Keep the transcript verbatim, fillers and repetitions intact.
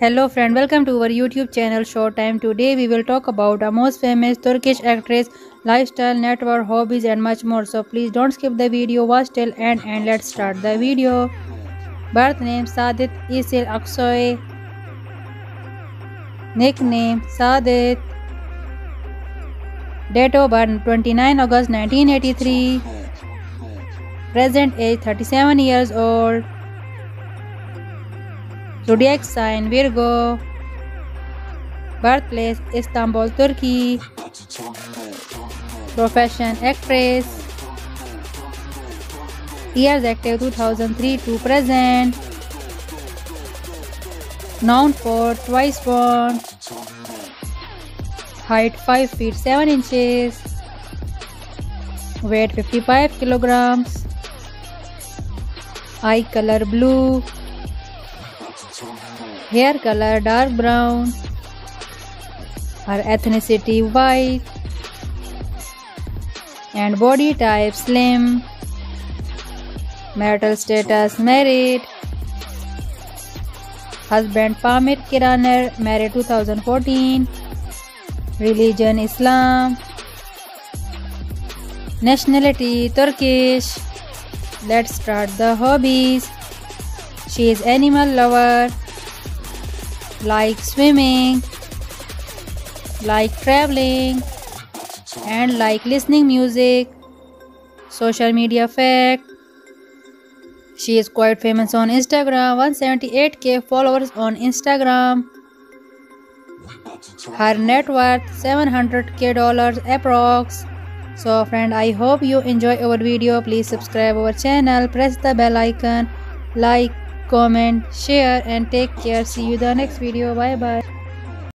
Hello friend, welcome to our YouTube channel Showtime. Today we will talk about a most famous Turkish actress, lifestyle, network, hobbies and much more. So please don't skip the video, watch till end and let's start the video. Birth name Saadet Işıl Aksoy. Nickname Saadet. Date of birth twenty-ninth August nineteen eighty-three. Present age thirty-seven years old. Zodiac sign Virgo. Birthplace Istanbul, Turkey. Profession actress. Years active two thousand three to present. Known for Twice Born. Height five feet seven inches. Weight fifty-five kilograms. Eye color blue. Hair color dark brown. Her ethnicity white. And body type slim. Marital status married. Husband Pamir Kiraner, married two thousand fourteen. Religion Islam. Nationality Turkish. Let's start the hobbies. She is animal lover. Like swimming, like traveling, and like listening music. Social media fact: she is quite famous on Instagram, one hundred seventy-eight K followers on Instagram. Her net worth seven hundred K dollars approx. So friend, I hope you enjoy our video. Please subscribe our channel, press the bell icon, like, comment, share and take care. See you the next video. Bye bye.